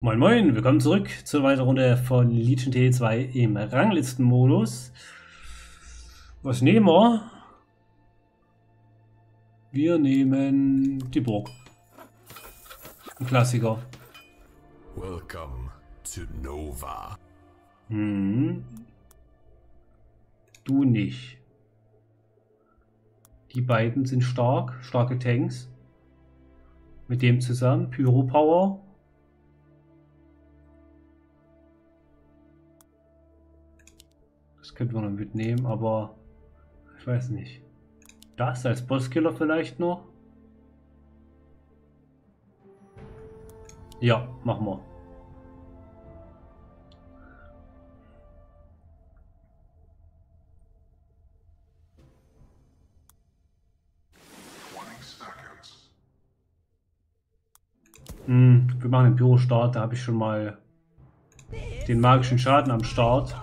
Moin moin, willkommen zurück zur weiteren Runde von Legion TD 2 im Ranglistenmodus. Was nehmen wir? Wir nehmen die Burg. Ein Klassiker. Welcome to Nova. Du nicht. Die beiden sind stark, starke Tanks. Mit dem zusammen Pyro Power. Könnte man noch mitnehmen, aber ich weiß nicht. Das als Bosskiller vielleicht noch? Ja, machen wir. Wir machen den Pyro-Start, da habe ich schon mal den magischen Schaden am Start.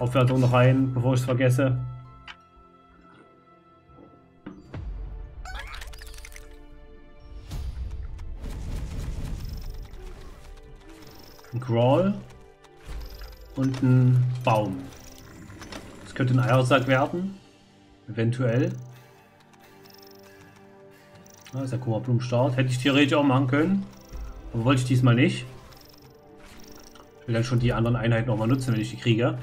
Aufwertung noch rein, bevor ich es vergesse. Ein Crawl und ein Baum. Das könnte ein Eiersack werden, eventuell. Da ist der Kummerblumenstart. Hätte ich theoretisch auch machen können, aber wollte ich diesmal nicht. Ich will dann schon die anderen Einheiten nochmal nutzen, wenn ich die kriege.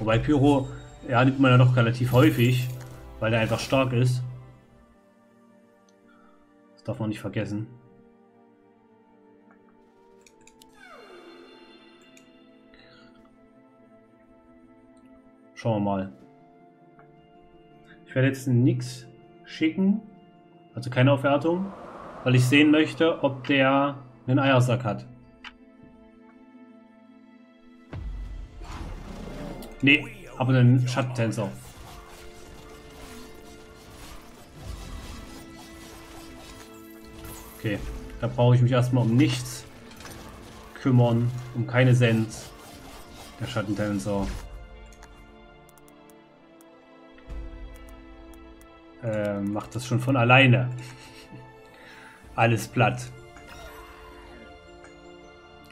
Wobei Pyro, ja, nimmt man ja doch relativ häufig, weil er einfach stark ist. Das darf man nicht vergessen. Schauen wir mal. Ich werde jetzt nichts schicken, also keine Aufwertung, weil ich sehen möchte, ob der einen Eiersack hat. Nee, aber den Schattentänzer. Okay, da brauche ich mich erstmal um nichts kümmern, um keine Sens. Der Schattentänzer. Macht das schon von alleine. Alles platt.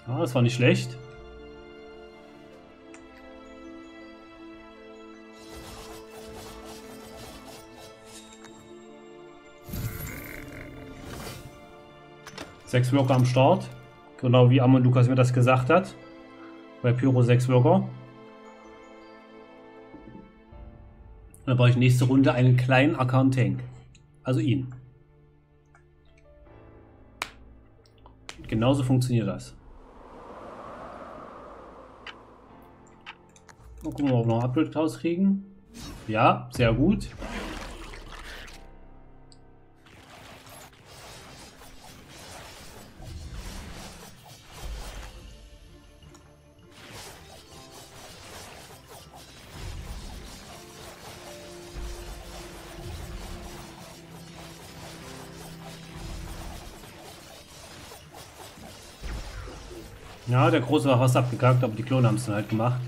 Ah, das war nicht schlecht. Sechs Worker am Start, genau wie Amund Lukas mir das gesagt hat. Bei Pyro 6 Worker. Dann brauche ich nächste Runde einen kleinen Akan Tank. Also ihn. Und genauso funktioniert das. Mal gucken, ob wir noch ein Upgrade rauskriegen. Ja, sehr gut. Ja, der Große war fast abgekackt, aber die Klone haben es dann halt gemacht.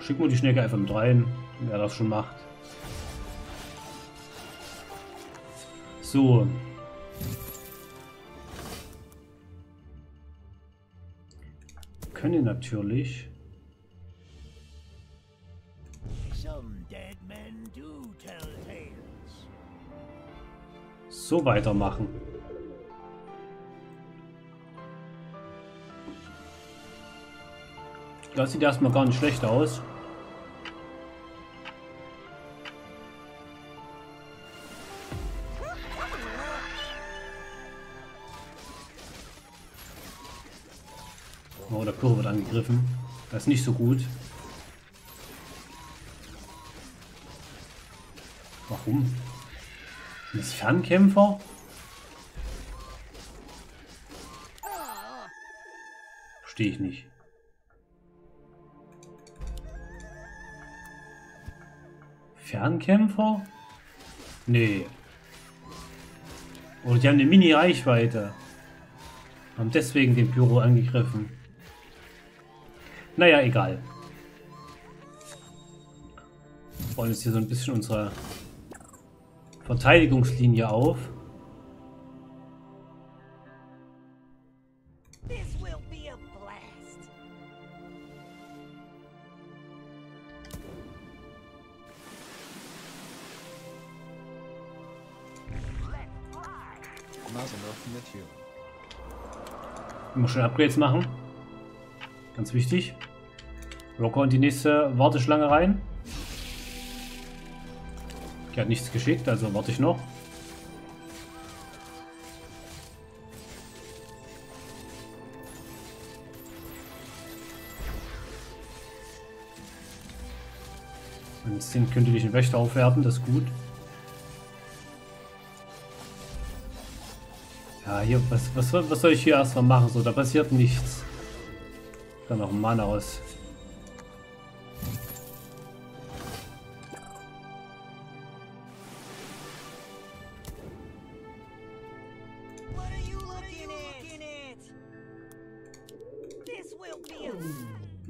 Schick mal die Schnecke einfach mit rein, wer das schon macht. So. Wir können natürlich... so weitermachen. Das sieht erstmal gar nicht schlecht aus. Oh, der Pyro wird angegriffen. Das ist nicht so gut. Warum? Das Fernkämpfer? Verstehe ich nicht. Fernkämpfer? Nee. Oder die haben eine Mini-Reichweite. Haben deswegen den Pyro angegriffen. Naja, egal. Wir bauen jetzt hier so ein bisschen unsere Verteidigungslinie auf. Immer schön Upgrades machen. Ganz wichtig. Locker in die nächste Warteschlange rein. Er hat nichts geschickt, also warte ich noch. Und jetzt könnte ich den Wächter aufwerten, das ist gut. Ja, hier, was soll ich hier erstmal machen? So, da passiert nichts. Ich kann auch einen Mann aus.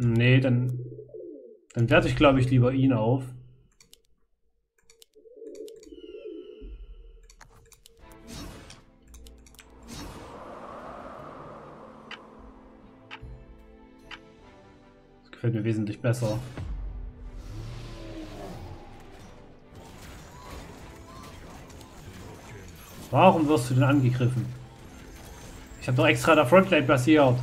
Nee, dann werte ich, glaube ich, lieber ihn auf. Das gefällt mir wesentlich besser. Warum wirst du denn angegriffen? Ich habe doch extra der Frontline passiert.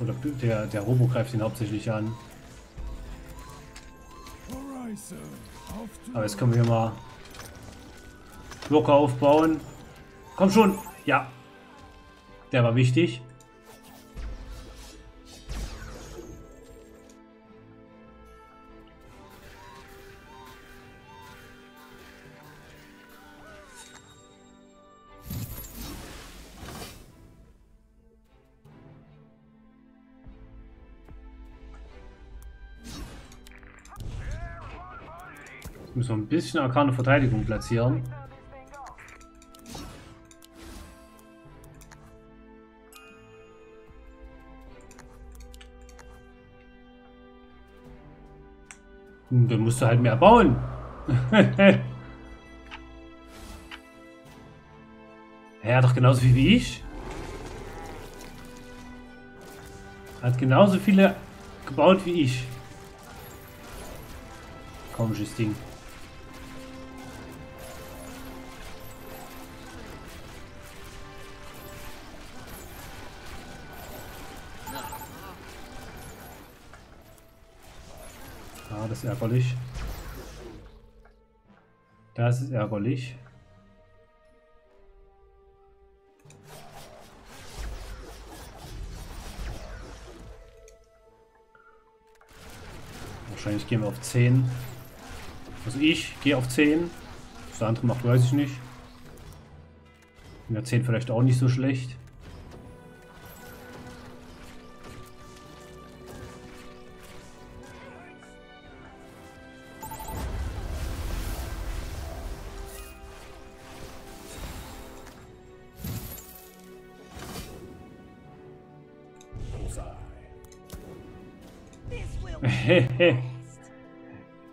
Oder der Robo greift ihn hauptsächlich an. Aber jetzt können wir mal locker aufbauen. Komm schon! Ja! Der war wichtig. Müssen wir ein bisschen arkane Verteidigung platzieren. Und dann musst du halt mehr bauen. Er hat doch genauso viel wie ich. Hat genauso viele gebaut wie ich. Komisches Ding. Das ist ärgerlich. Das ist ärgerlich. Wahrscheinlich gehen wir auf 10. Also ich gehe auf 10. Was der andere macht, weiß ich nicht. In der 10 vielleicht auch nicht so schlecht.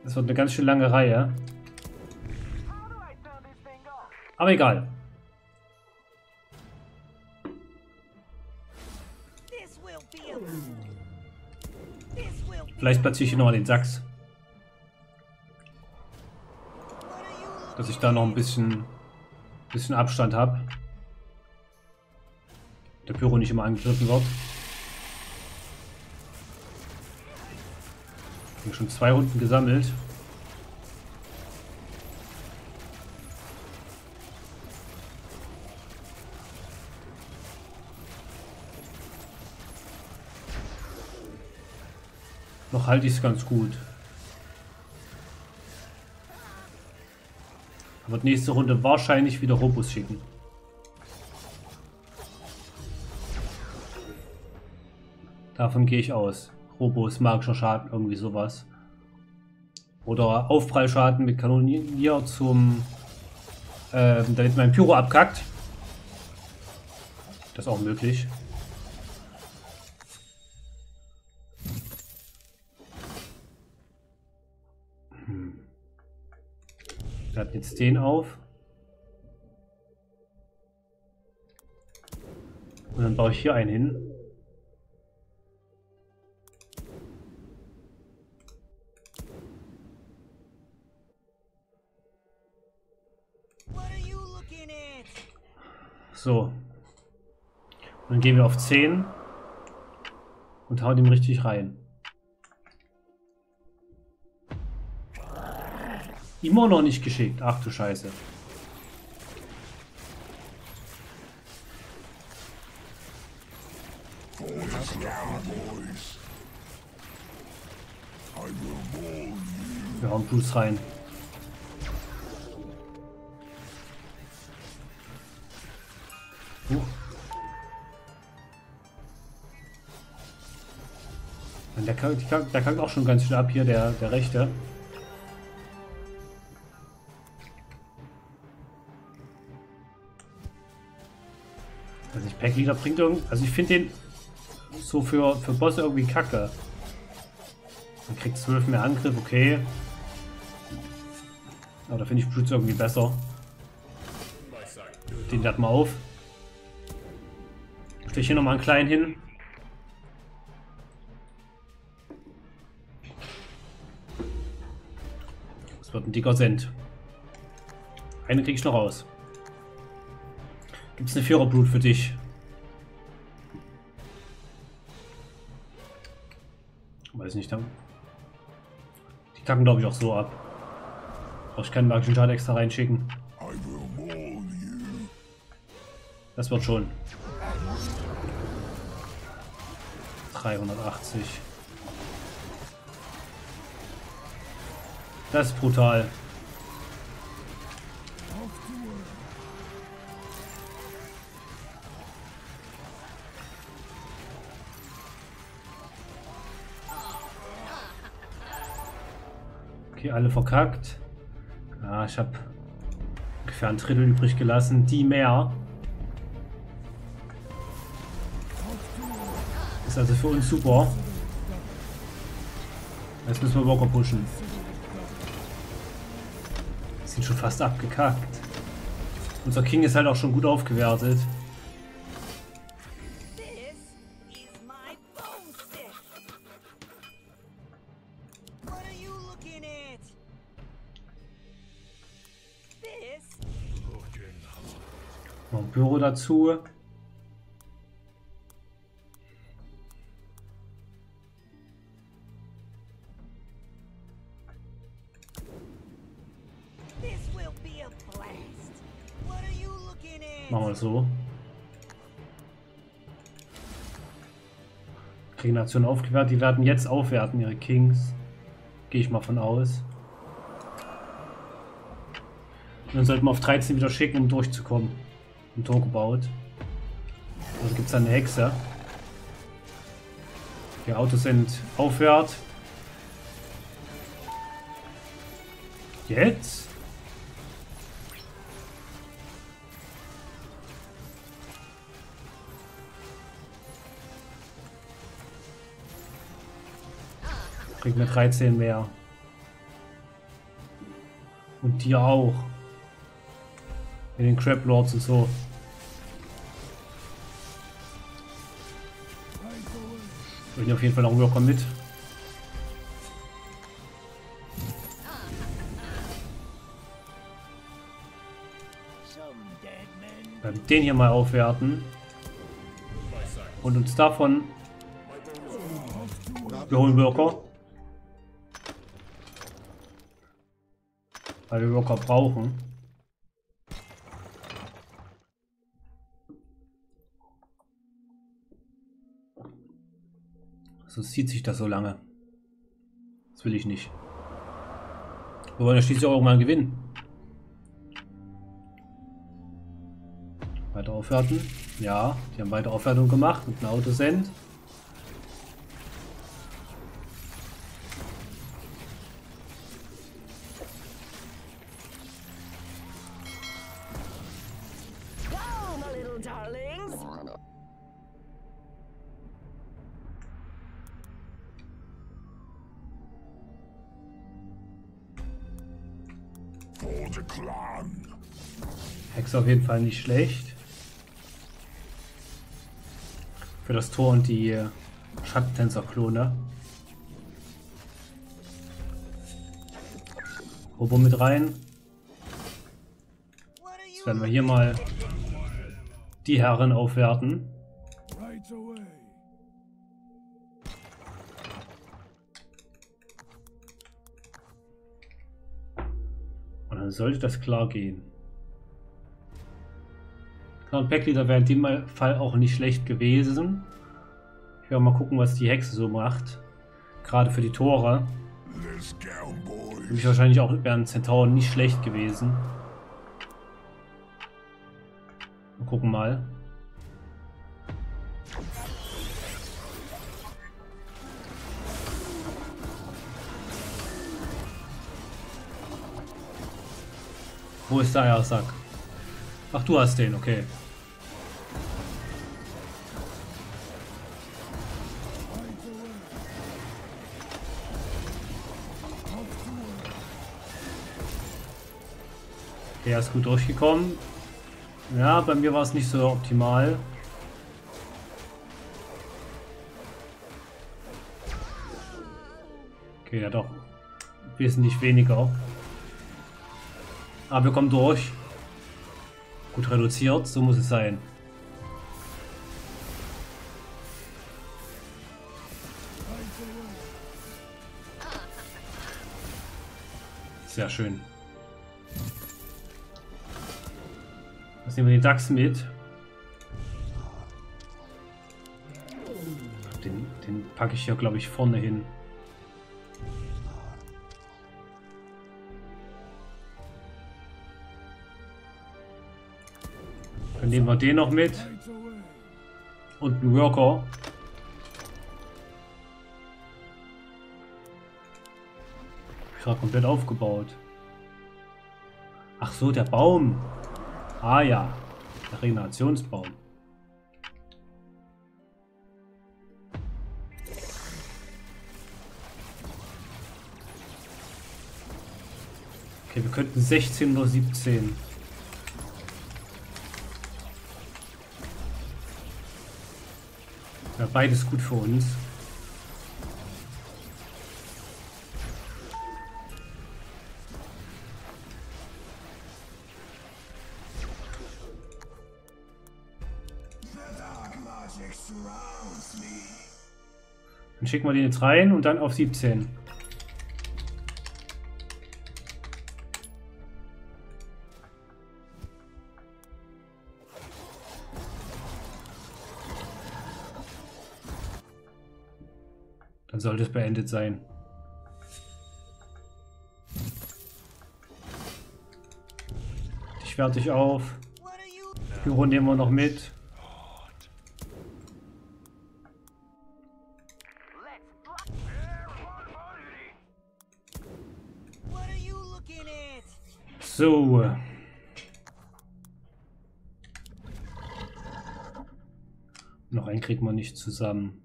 Das wird eine ganz schön lange Reihe. Aber egal. Vielleicht platziere ich hier nochmal den Sachs. Dass ich da noch ein bisschen Abstand habe. Der Pyro nicht immer angegriffen wird. Ich habe schon 2 Runden gesammelt. Noch halte ich es ganz gut. Aber die nächste Runde wahrscheinlich wieder Robus schicken. Davon gehe ich aus. Robos, magischer Schaden, irgendwie sowas. Oder Aufprallschaden mit Kanonier zum damit mein Pyro abkackt. Das ist auch möglich. Ich lade jetzt den auf. Und dann baue ich hier einen hin. So. Und dann gehen wir auf 10 und hauen ihm richtig rein. Immer noch nicht geschickt. Ach du Scheiße. Wir hauen Blues rein. Der kackt auch schon ganz schön ab hier, der Rechte. Also ich Packleader bringt irgendwie. Also ich finde den so für Bosse irgendwie kacke. Man kriegt 12 mehr Angriff, okay. Aber da finde ich Brutes irgendwie besser. Den laden wir auf. Stell ich hier nochmal einen kleinen hin. Das wird ein dicker Cent. Eine krieg ich noch raus. Gibt's eine Viererblut für dich? Weiß nicht, dann. Die kacken glaube ich auch so ab. Brauche ich keinen magischen Schaden extra reinschicken. Das wird schon. 380. Das ist brutal. Okay, alle verkackt. Ja, ich habe ungefähr ein Drittel übrig gelassen. Die mehr. Ist also für uns super. Jetzt müssen wir Walker pushen. Die sind schon fast abgekackt. Unser King ist halt auch schon gut aufgewertet. Noch ein Büro dazu. Machen wir so. Kriegen Nation aufgewertet. Die werden jetzt aufwerten, ihre Kings. Gehe ich mal von aus. Und dann sollten wir auf 13 wieder schicken, um durchzukommen. Ein Tor gebaut. Also gibt es da eine Hexe. Die Autos sind aufwärts. Jetzt? Kriegt mir 13 mehr. Und die auch. Mit den Crab Lords und so. Ich will auf jeden Fall noch rüberkommen mit. Den hier mal aufwerten. Und uns davon. Wir holen Worker. Weil wir Worker brauchen. So zieht sich das so lange. Das will ich nicht. Wir wollen ja schließlich auch irgendwann gewinnen. Weiter aufwerten. Ja, die haben weiter Aufwertung gemacht mit einem Autosend. darlings. For the clan. Hex auf jeden Fall nicht schlecht. Für das Tor und die Schattentänzer-Klone. Robo mit rein. Jetzt werden wir hier mal die Herren aufwerten. Und dann sollte das klar gehen. Und Packleader wäre in dem Fall auch nicht schlecht gewesen. Ich werde mal gucken, was die Hexe so macht. Gerade für die Tore. Für mich wahrscheinlich auch wäre ein Zentauren nicht schlecht gewesen. Wir gucken mal. Wo ist der Eiersack? Ach, du hast den, okay. Der ist gut durchgekommen. Ja, bei mir war es nicht so optimal. Okay, ja doch. Wesentlich weniger. Aber wir kommen durch. Gut reduziert, so muss es sein. Sehr schön. Jetzt nehmen wir den Dachs mit. Den packe ich hier, glaube ich, vorne hin. Dann nehmen wir den noch mit. Und einen Worker. Ich habe komplett aufgebaut. Ach so, der Baum. Ah ja, der Regenerationsbaum. Okay, wir könnten 16 oder 17. Ja, beides gut für uns. Dann schicken wir den jetzt rein und dann auf 17. Dann sollte es beendet sein. Ich werte dich auf. Pyro nehmen wir noch mit. So. Noch einen kriegt man nicht zusammen.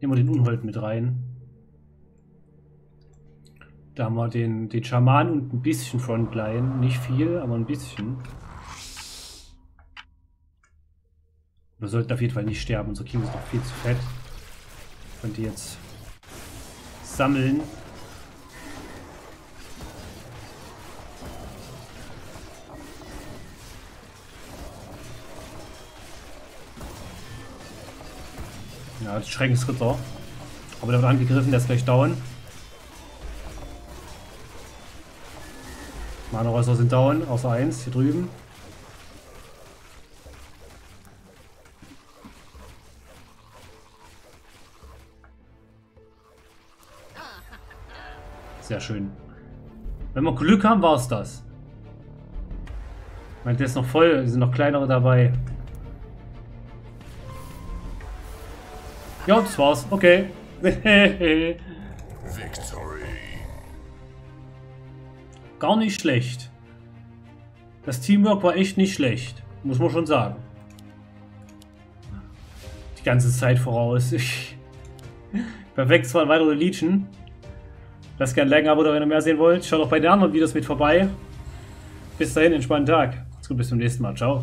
Nehmen wir den Unhold mit rein. Da haben wir den Schaman und ein bisschen Frontline. Nicht viel, aber ein bisschen. Wir sollten auf jeden Fall nicht sterben. Unser King ist noch viel zu fett. Ich könnte jetzt sammeln. Ja, Schreckensritter. Aber der wird angegriffen, der ist gleich down. Mana-Räuser sind down, außer 1 hier drüben. Sehr schön. Wenn wir Glück haben, war es das. Ich meine, der ist noch voll, sind noch kleinere dabei. Ja, das war's. Okay. Victory. Gar nicht schlecht. Das Teamwork war echt nicht schlecht. Muss man schon sagen. Die ganze Zeit voraus. Perfekt, zwar eine weitere Legion. Lasst gerne ein Like, ein Abo da, wenn ihr mehr sehen wollt. Schaut auch bei den anderen Videos mit vorbei. Bis dahin, entspannten Tag. Macht's gut, bis zum nächsten Mal. Ciao.